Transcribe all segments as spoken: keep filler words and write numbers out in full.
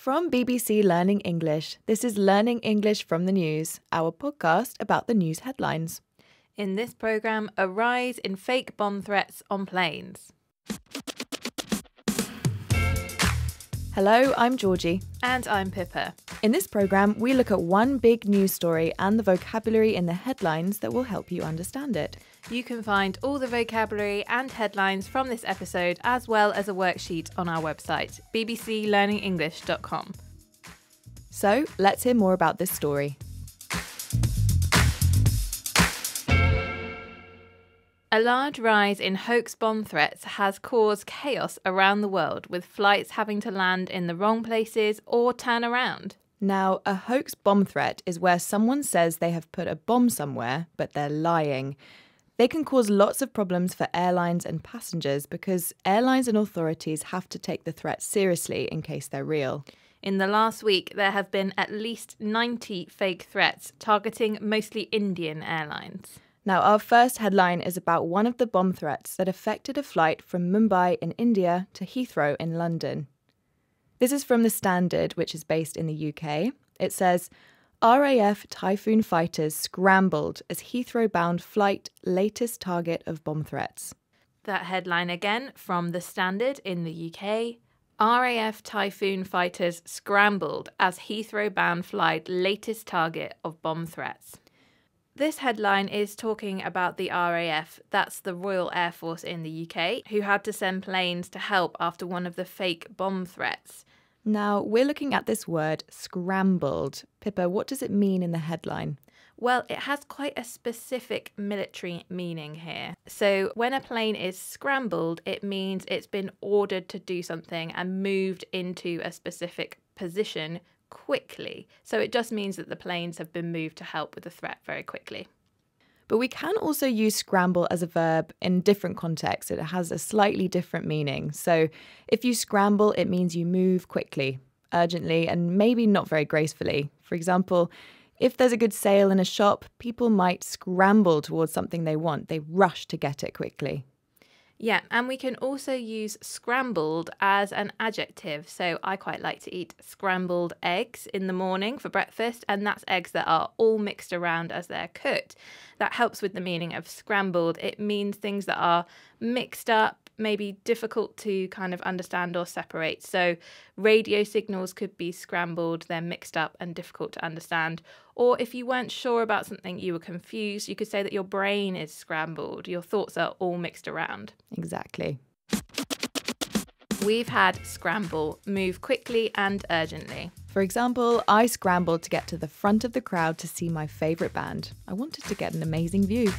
From B B C Learning English, this is Learning English from the News, our podcast about the news headlines. In this programme, a rise in fake bomb threats on planes. Hello, I'm Georgie. And I'm Pippa. In this programme, we look at one big news story and the vocabulary in the headlines that will help you understand it. You can find all the vocabulary and headlines from this episode, as well as a worksheet on our website, b b c learning english dot com. So, let's hear more about this story. A large rise in hoax bomb threats has caused chaos around the world, with flights having to land in the wrong places or turn around. Now, a hoax bomb threat is where someone says they have put a bomb somewhere, but they're lying. They can cause lots of problems for airlines and passengers because airlines and authorities have to take the threat seriously in case they're real. In the last week, there have been at least ninety fake threats targeting mostly Indian airlines. Now, our first headline is about one of the bomb threats that affected a flight from Mumbai in India to Heathrow in London. This is from The Standard, which is based in the U K. It says, R A F Typhoon fighters scrambled as Heathrow-bound flight, latest target of bomb threats. That headline again from The Standard in the U K. R A F Typhoon fighters scrambled as Heathrow-bound flight, latest target of bomb threats. This headline is talking about the R A F, that's the Royal Air Force in the U K, who had to send planes to help after one of the fake bomb threats. Now, we're looking at this word, scrambled. Pippa, what does it mean in the headline? Well, it has quite a specific military meaning here. So when a plane is scrambled, it means it's been ordered to do something and moved into a specific position quickly. So it just means that the planes have been moved to help with the threat very quickly. But we can also use scramble as a verb in different contexts. It has a slightly different meaning. So if you scramble, it means you move quickly, urgently, and maybe not very gracefully. For example, if there's a good sale in a shop, people might scramble towards something they want. They rush to get it quickly. Yeah, and we can also use scrambled as an adjective. So I quite like to eat scrambled eggs in the morning for breakfast, and that's eggs that are all mixed around as they're cooked. That helps with the meaning of scrambled. It means things that are mixed up, maybe difficult to kind of understand or separate. So radio signals could be scrambled, they're mixed up and difficult to understand. Or if you weren't sure about something, you were confused, you could say that your brain is scrambled. Your thoughts are all mixed around. Exactly. We've had scramble, move quickly and urgently. For example, I scrambled to get to the front of the crowd to see my favourite band. I wanted to get an amazing view.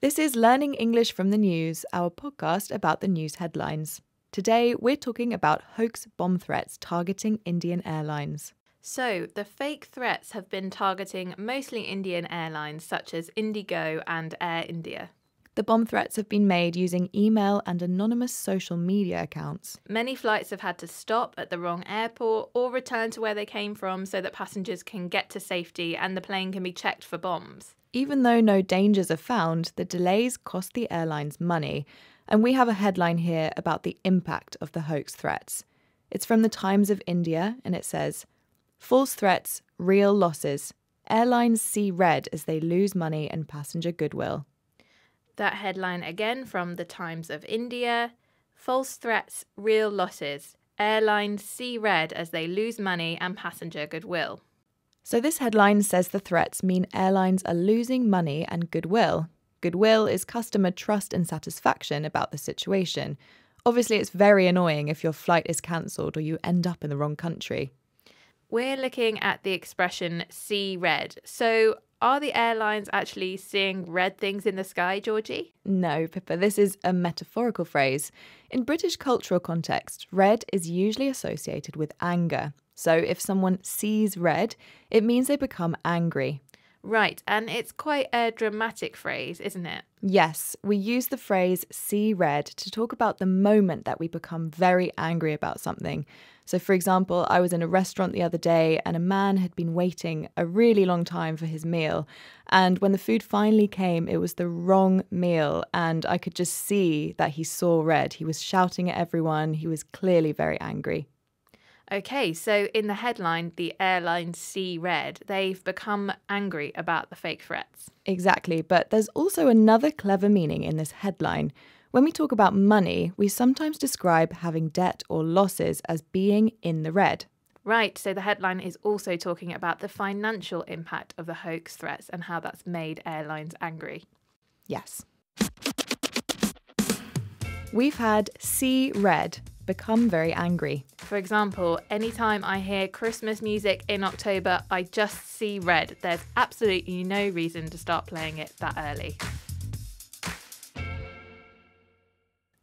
This is Learning English from the News, our podcast about the news headlines. Today, we're talking about hoax bomb threats targeting Indian airlines. So, the fake threats have been targeting mostly Indian airlines such as IndiGo and Air India. The bomb threats have been made using email and anonymous social media accounts. Many flights have had to stop at the wrong airport or return to where they came from so that passengers can get to safety and the plane can be checked for bombs. Even though no dangers are found, the delays cost the airlines money. And we have a headline here about the impact of the hoax threats. It's from The Times of India and it says, "False threats, real losses. Airlines see red as they lose money and passenger goodwill." That headline again from The Times of India. False threats, real losses. Airlines see red as they lose money and passenger goodwill. So this headline says the threats mean airlines are losing money and goodwill. Goodwill is customer trust and satisfaction about the situation. Obviously, it's very annoying if your flight is cancelled or you end up in the wrong country. We're looking at the expression see red. So are the airlines actually seeing red things in the sky, Georgie? No, Pippa, this is a metaphorical phrase. In British cultural context, red is usually associated with anger. So if someone sees red, it means they become angry. Right, and it's quite a dramatic phrase, isn't it? Yes, we use the phrase see red to talk about the moment that we become very angry about something. So for example, I was in a restaurant the other day and a man had been waiting a really long time for his meal. And when the food finally came, it was the wrong meal. And I could just see that he saw red. He was shouting at everyone. He was clearly very angry. Okay, so in the headline, the airline see red, they've become angry about the fake threats. Exactly, but there's also another clever meaning in this headline. When we talk about money, we sometimes describe having debt or losses as being in the red. Right, so the headline is also talking about the financial impact of the hoax threats and how that's made airlines angry. Yes. We've had see red, become very angry. For example, anytime I hear Christmas music in October, I just see red. There's absolutely no reason to start playing it that early.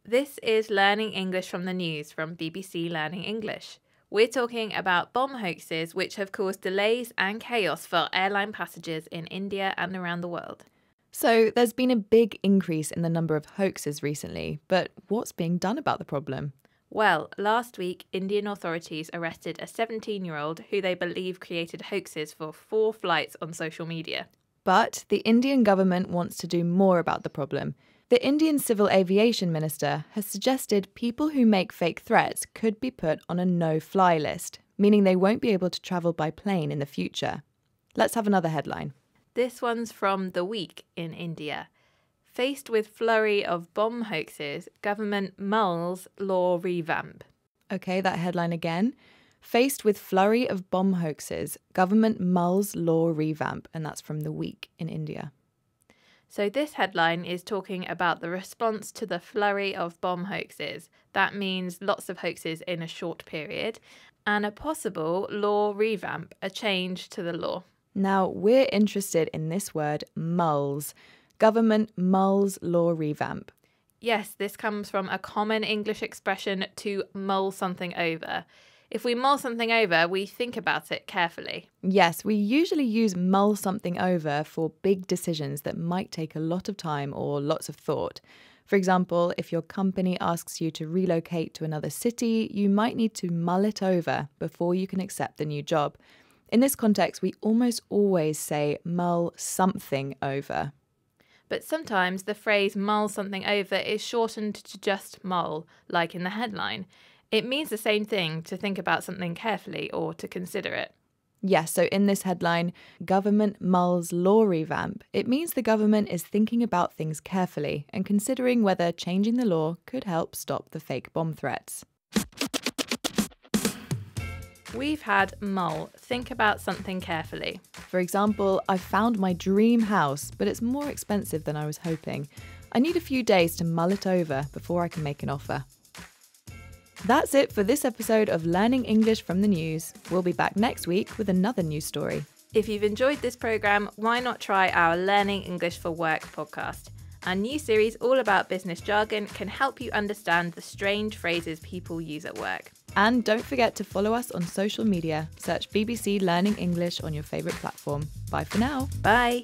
This is Learning English from the News from B B C Learning English. We're talking about bomb hoaxes which have caused delays and chaos for airline passengers in India and around the world. So there's been a big increase in the number of hoaxes recently, but what's being done about the problem? Well, last week, Indian authorities arrested a seventeen-year-old who they believe created hoaxes for four flights on social media. But the Indian government wants to do more about the problem. The Indian Civil Aviation Minister has suggested people who make fake threats could be put on a no-fly list, meaning they won't be able to travel by plane in the future. Let's have another headline. This one's from The Week in India. Faced with flurry of bomb hoaxes, government mulls law revamp. Okay, that headline again. Faced with flurry of bomb hoaxes, government mulls law revamp, and that's from The Week in India. So this headline is talking about the response to the flurry of bomb hoaxes. That means lots of hoaxes in a short period, and a possible law revamp, a change to the law. Now, we're interested in this word mulls. Government mulls law revamp. Yes, this comes from a common English expression to mull something over. If we mull something over, we think about it carefully. Yes, we usually use mull something over for big decisions that might take a lot of time or lots of thought. For example, if your company asks you to relocate to another city, you might need to mull it over before you can accept the new job. In this context, we almost always say mull something over. But sometimes the phrase mull something over is shortened to just mull, like in the headline. It means the same thing, to think about something carefully or to consider it. Yes, yeah, so in this headline, government mulls law revamp, it means the government is thinking about things carefully and considering whether changing the law could help stop the fake bomb threats. We've had mull, think about something carefully. For example, I found my dream house, but it's more expensive than I was hoping. I need a few days to mull it over before I can make an offer. That's it for this episode of Learning English from the News. We'll be back next week with another news story. If you've enjoyed this programme, why not try our Learning English for Work podcast? Our new series all about business jargon can help you understand the strange phrases people use at work. And don't forget to follow us on social media. Search B B C Learning English on your favourite platform. Bye for now. Bye.